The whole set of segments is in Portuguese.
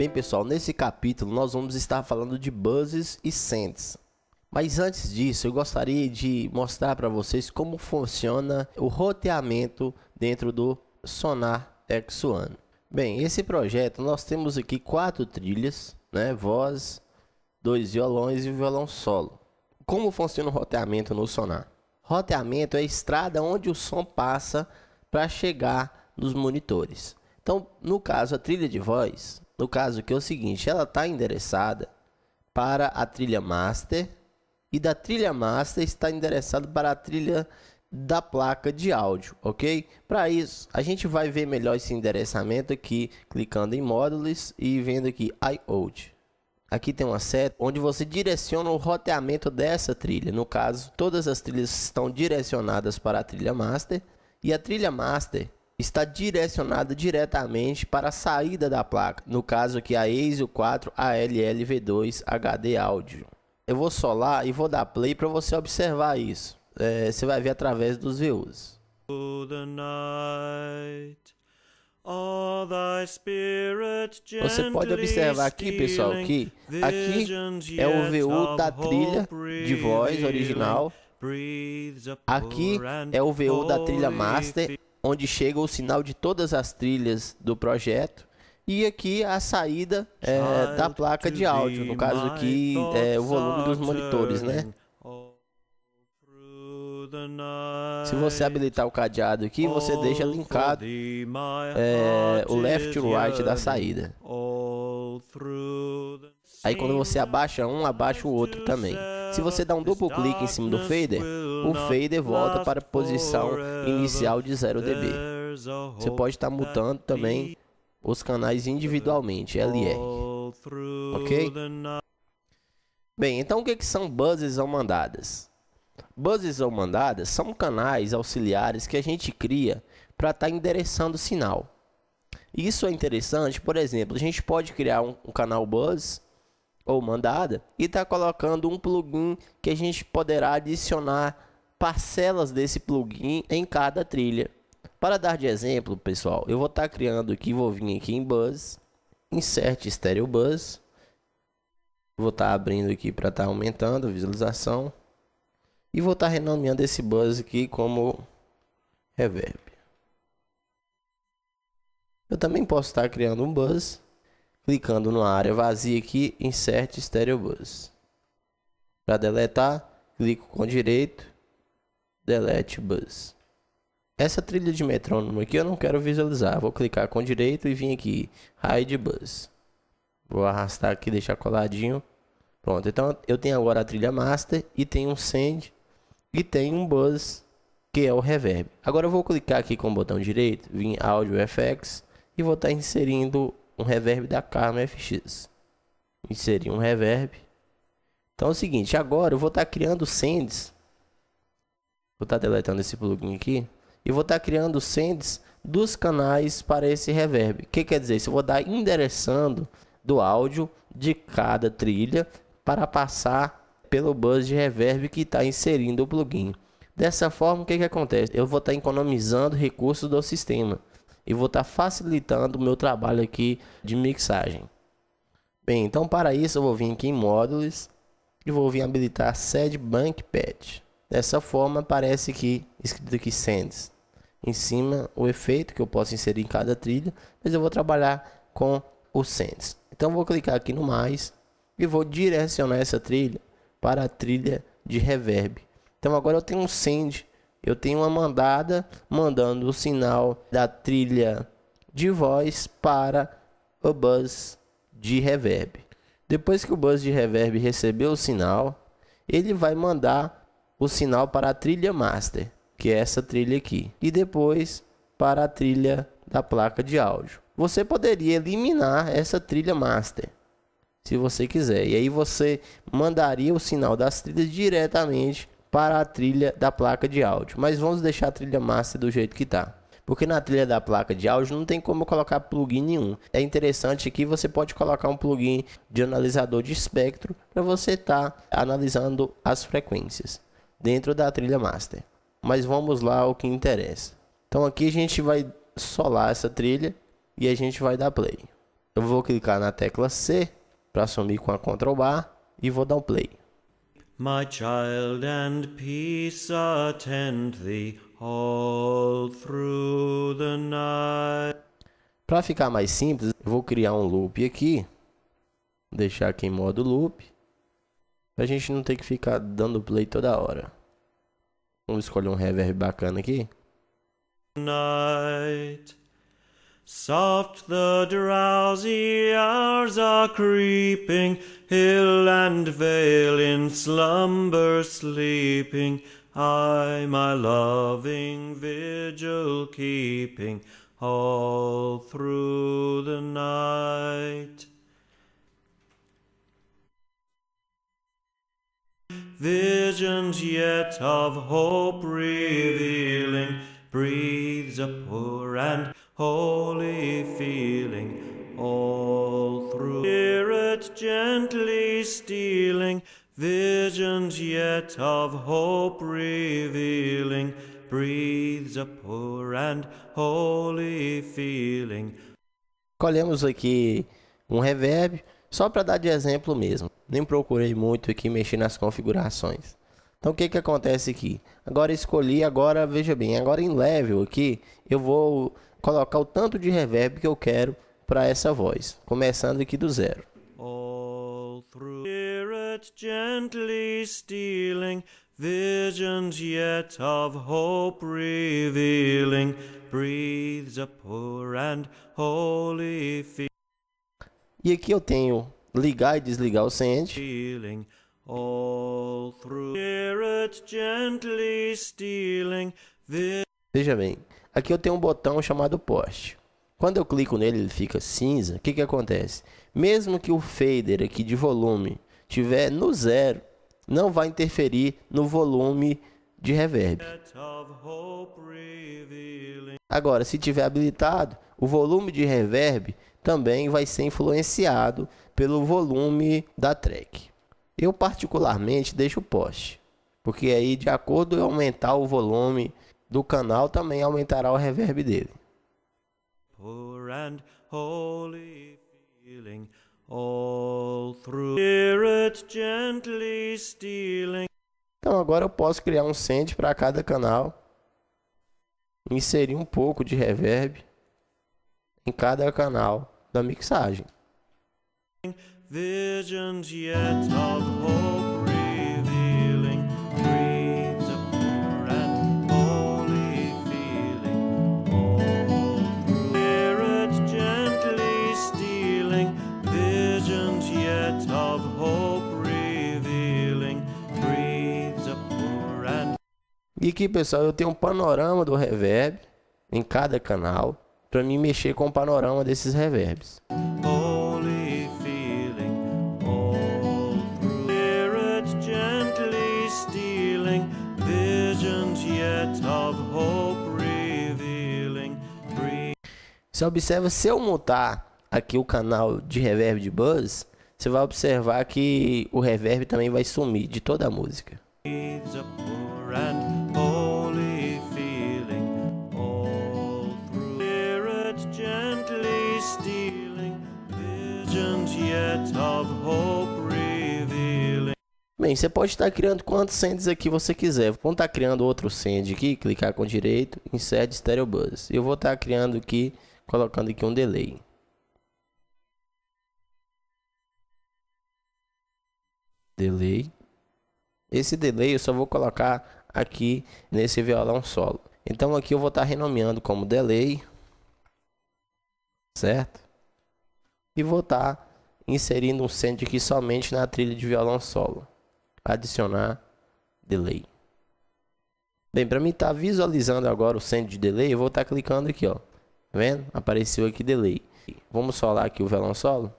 Bem pessoal, nesse capítulo nós vamos estar falando de buzzes e sends. Mas antes disso, eu gostaria de mostrar para vocês como funciona o roteamento dentro do Sonar X1. Bem, esse projeto nós temos aqui 4 trilhas, né? Voz, 2 violões e um violão solo. Como funciona o roteamento no Sonar? Roteamento é a estrada onde o som passa para chegar nos monitores. Então, no caso, a trilha de voz, no caso que é o seguinte, ela está endereçada para a trilha master e da trilha master está endereçada para a trilha da placa de áudio, ok? Para isso, a gente vai ver melhor esse endereçamento aqui, clicando em módulos e vendo aqui I/Out. Aqui tem uma seta onde você direciona o roteamento dessa trilha. No caso, todas as trilhas estão direcionadas para a trilha master e a trilha master está direcionada diretamente para a saída da placa, no caso aqui a ASIO 4 ALL V2 HD áudio. Eu vou solar e vou dar play para você observar isso. Você vai ver através dos VUs. Você pode observar aqui, pessoal, que aqui é o VU da trilha de voz original. Aqui é o VU da trilha master, onde chega o sinal de todas as trilhas do projeto, e aqui a saída da placa de áudio, no caso aqui é o volume dos monitores, né? Se você habilitar o cadeado aqui, você deixa linkado o left e o right da saída. Aí quando você abaixa um, abaixa o outro também. Se você dá um duplo clique em cima do fader, o fader volta para a posição inicial de 0 dB. Você pode estar mutando também os canais individualmente, LR. Ok? Bem, então o que são buzzes ou mandadas? Buzzes ou mandadas são canais auxiliares que a gente cria para estar endereçando o sinal. Isso é interessante, por exemplo, a gente pode criar um canal buzz ou mandada e tá colocando um plugin que a gente poderá adicionar parcelas desse plugin em cada trilha. Para dar de exemplo, pessoal, eu vou estar criando aqui, vou vir aqui em buzz, insert stereo buzz, vou estar abrindo aqui para estar aumentando a visualização e vou estar renomeando esse buzz aqui como reverb. Eu também posso estar criando um buzz, clicando na área vazia aqui, insert stereo buzz. Para deletar, clico com direito, delete buzz. Essa trilha de metrônomo aqui eu não quero visualizar, vou clicar com direito e vim aqui, hide buzz. Vou arrastar aqui, deixar coladinho. Pronto, então eu tenho agora a trilha master e tem um send e tem um buzz que é o reverb. Agora eu vou clicar aqui com o botão direito, vim áudio FX e vou estar inserindo um reverb da Karma FX. Inserir um reverb. Então é o seguinte, agora eu vou estar criando sends. Vou estar deletando esse plugin aqui. E vou estar criando sends dos canais para esse reverb. O que quer dizer? Eu vou estar endereçando do áudio de cada trilha para passar pelo buzz de reverb que está inserindo o plugin. Dessa forma, o que acontece? Eu vou estar economizando recursos do sistema. E vou estar facilitando o meu trabalho aqui de mixagem. Bem, então para isso eu vou vir aqui em módulos e vou vir habilitar Send Bank Patch. Dessa forma aparece aqui, escrito aqui Sends. Em cima o efeito que eu posso inserir em cada trilha, mas eu vou trabalhar com o Sends. Então vou clicar aqui no mais e vou direcionar essa trilha para a trilha de reverb. Então agora eu tenho um Send. Eu tenho uma mandada mandando o sinal da trilha de voz para o buzz de reverb. Depois que o buzz de reverb recebeu o sinal, ele vai mandar o sinal para a trilha master, que é essa trilha aqui, e depois para a trilha da placa de áudio. Você poderia eliminar essa trilha master, se você quiser, e aí você mandaria o sinal das trilhas diretamente para a trilha da placa de áudio, mas vamos deixar a trilha master do jeito que está, porque na trilha da placa de áudio não tem como colocar plugin nenhum. É interessante que você pode colocar um plugin de analisador de espectro para você estar analisando as frequências dentro da trilha master. Mas vamos lá ao que interessa. Então aqui a gente vai solar essa trilha e a gente vai dar play. Eu Eu vou clicar na tecla C para sumir com a Ctrl Bar e vou dar um play. My child and peace attend thee all through the night. Para ficar mais simples, eu vou criar um loop aqui. Deixar aqui em modo loop. Pra gente não ter que ficar dando play toda hora. Vamos escolher um reverb bacana aqui. Night. Soft the drowsy hours are creeping, hill and vale in slumber sleeping, I my loving vigil keeping, all through the night. Visions yet of hope revealing, breathes a poor and holy feeling, all through spirit gently stealing, visions yet of hope revealing, breathes a poor and holy feeling. Colhemos aqui um reverb só para dar de exemplo mesmo. Nem procurei muito aqui mexer nas configurações. Então o que acontece aqui? Agora escolhi, agora veja bem, agora em level aqui eu vou colocar o tanto de reverb que eu quero para essa voz, começando aqui do zero. All through spirit gently stealing, visions yet of hope revealing, breathes a poor and holy feeling. E aqui eu tenho ligar e desligar o send. All through spirit gently stealing. Veja bem, aqui eu tenho um botão chamado post. Quando eu clico nele, ele fica cinza. O que acontece? Mesmo que o fader aqui de volume tiver no zero, não vai interferir no volume de reverb. Agora, se tiver habilitado, o volume de reverb também vai ser influenciado pelo volume da track. Eu particularmente deixo o post, porque aí de acordo com aumentar o volume do canal, também aumentará o reverb dele. Poor and holy feeling, all through spirit gently stealing. Então agora eu posso criar um send para cada canal, inserir um pouco de reverb em cada canal da mixagem. Visions yet of hope revealing, breathes a poor and holy feeling, all through spirit gently stealing, visions yet of hope revealing, breathes a poor and... E aqui, pessoal, eu tenho um panorama do reverb em cada canal, para mim mexer com o panorama desses reverbs. Você observa, se eu montar aqui o canal de reverb de buzz, você vai observar que o reverb também vai sumir de toda a música. Bem, você pode estar criando quantos sends aqui você quiser. Vamos estar criando outro send aqui, clicar com o direito, insert stereo buzz. Eu vou estar criando aqui, colocando aqui um delay. Delay. Esse delay eu só vou colocar aqui nesse violão solo. Então aqui eu vou estar renomeando como delay. Certo? E vou estar inserindo um send aqui somente na trilha de violão solo. Adicionar delay. Bem, para mim estar visualizando agora o send de delay, eu vou estar clicando aqui, ó. Tá vendo? Apareceu aqui delay. Vamos solar aqui o violão solo.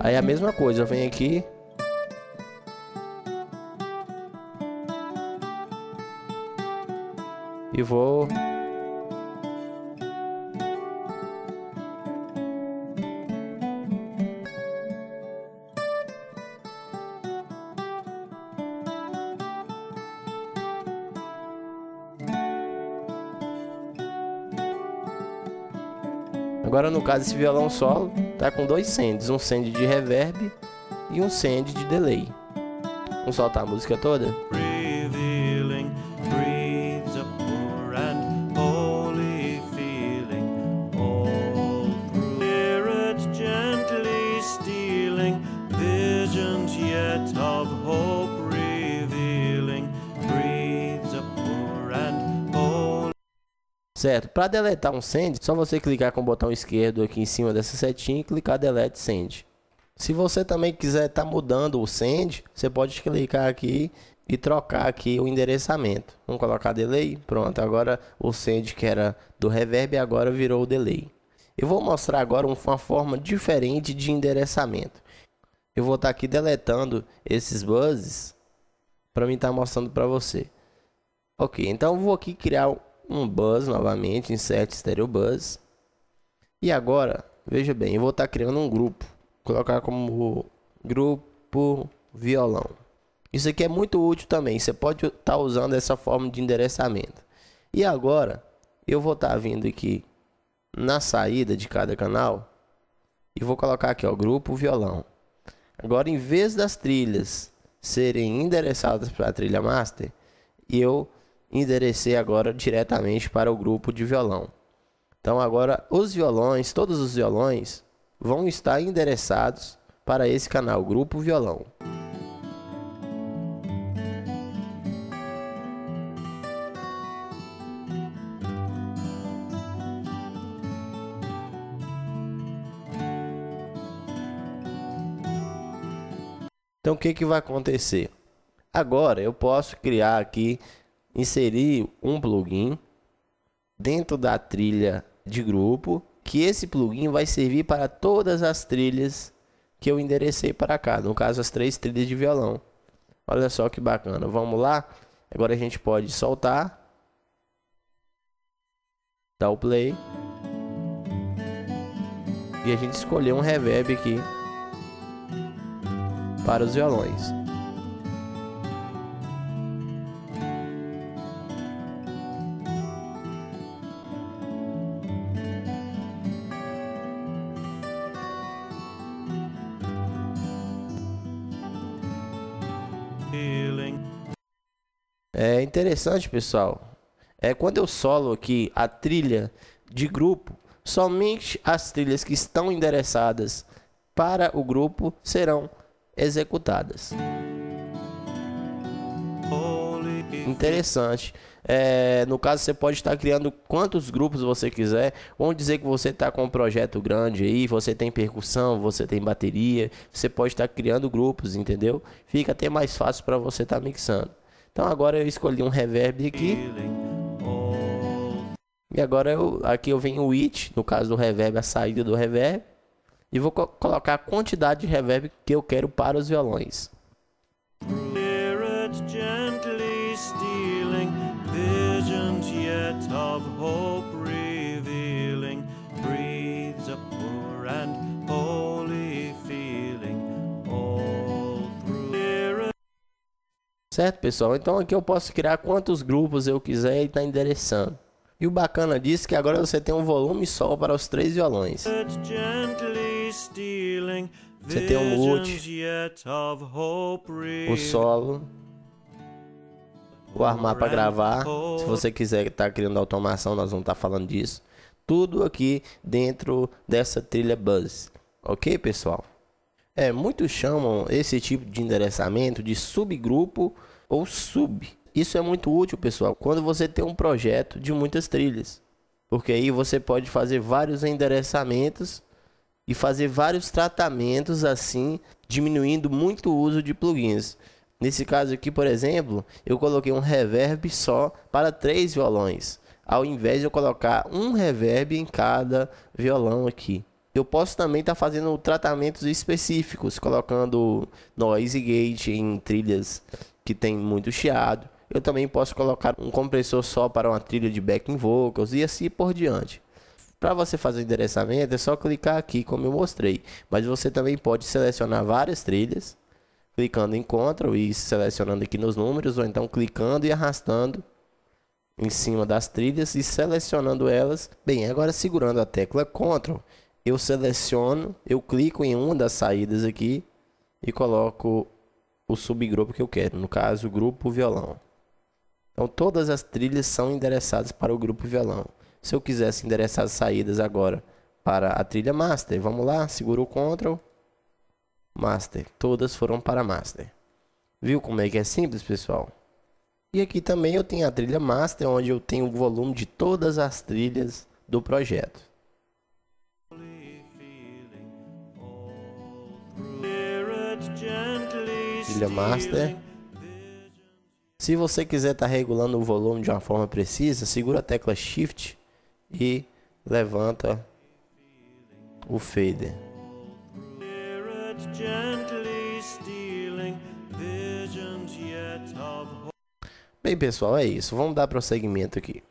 Aí a mesma coisa, eu venho aqui. E vou... Agora, no caso, esse violão solo tá com dois sends, um send de reverb e um send de delay. Vamos soltar a música toda? Certo, para deletar um send, só você clicar com o botão esquerdo aqui em cima dessa setinha e clicar delete send. Se você também quiser estar mudando o send, você pode clicar aqui e trocar aqui o endereçamento. Vamos colocar delay, pronto, agora o send que era do reverb agora virou o delay. Eu vou mostrar agora uma forma diferente de endereçamento. Eu vou estar aqui deletando esses buzzes para mim estar mostrando para você. Ok, então eu vou aqui criar um buzz novamente, insert stereo buzz. E agora, veja bem, eu vou estar criando um grupo. Vou colocar como grupo violão. Isso aqui é muito útil também. Você pode estar usando essa forma de endereçamento. E agora, eu vou estar vindo aqui na saída de cada canal. E vou colocar aqui, ó, grupo violão. Agora, em vez das trilhas serem endereçadas para a trilha master, eu enderecei agora diretamente para o grupo de violão. Então agora os violões, todos os violões vão estar endereçados para esse canal, grupo violão. Então o que que vai acontecer? Agora eu posso criar aqui, inserir um plugin dentro da trilha de grupo, que esse plugin vai servir para todas as trilhas que eu enderecei para cá, no caso as 3 trilhas de violão. Olha só que bacana, vamos lá. Agora a gente pode soltar, dar o play e a gente escolheu um reverb aqui para os violões. É interessante, pessoal, quando eu solo aqui a trilha de grupo, somente as trilhas que estão endereçadas para o grupo serão executadas. Interessante. No caso, você pode estar criando quantos grupos você quiser. Vamos dizer que você está com um projeto grande aí, você tem percussão, você tem bateria, você pode estar criando grupos, entendeu? Fica até mais fácil para você estar mixando. Então agora eu escolhi um reverb aqui. E agora aqui eu venho o it, no caso do reverb, a saída do reverb. E vou colocar a quantidade de reverb que eu quero para os violões. Certo, pessoal? Então aqui eu posso criar quantos grupos eu quiser e tá endereçando. E o bacana disso é que agora você tem um volume só para os 3 violões. Você tem o mute, o solo, o armar para gravar. Se você quiser estar criando automação, nós vamos estar falando disso. Tudo aqui dentro dessa trilha buzz. Ok, pessoal? Muitos chamam esse tipo de endereçamento de subgrupo ou sub. Isso é muito útil, pessoal, quando você tem um projeto de muitas trilhas. Porque aí você pode fazer vários endereçamentos e fazer vários tratamentos assim, diminuindo muito o uso de plugins. Nesse caso aqui, por exemplo, eu coloquei um reverb só para 3 violões, ao invés de eu colocar um reverb em cada violão aqui. Eu posso também estar fazendo tratamentos específicos, colocando noise gate em trilhas que tem muito chiado. Eu também posso colocar um compressor só para uma trilha de backing vocals e assim por diante. Para você fazer o endereçamento é só clicar aqui como eu mostrei. Mas você também pode selecionar várias trilhas, clicando em Ctrl e selecionando aqui nos números, ou então clicando e arrastando em cima das trilhas e selecionando elas. Bem, agora segurando a tecla Ctrl, eu seleciono, eu clico em uma das saídas aqui e coloco o subgrupo que eu quero, no caso o grupo violão. Então todas as trilhas são endereçadas para o grupo violão. Se eu quisesse endereçar as saídas agora para a trilha master, vamos lá, seguro o Ctrl, master, todas foram para master. Viu como é que é simples, pessoal? E aqui também eu tenho a trilha master, onde eu tenho o volume de todas as trilhas do projeto. Trilha master. Se você quiser estar regulando o volume de uma forma precisa, segura a tecla Shift e levanta o fader. Bem, pessoal, é isso. Vamos dar prosseguimento aqui.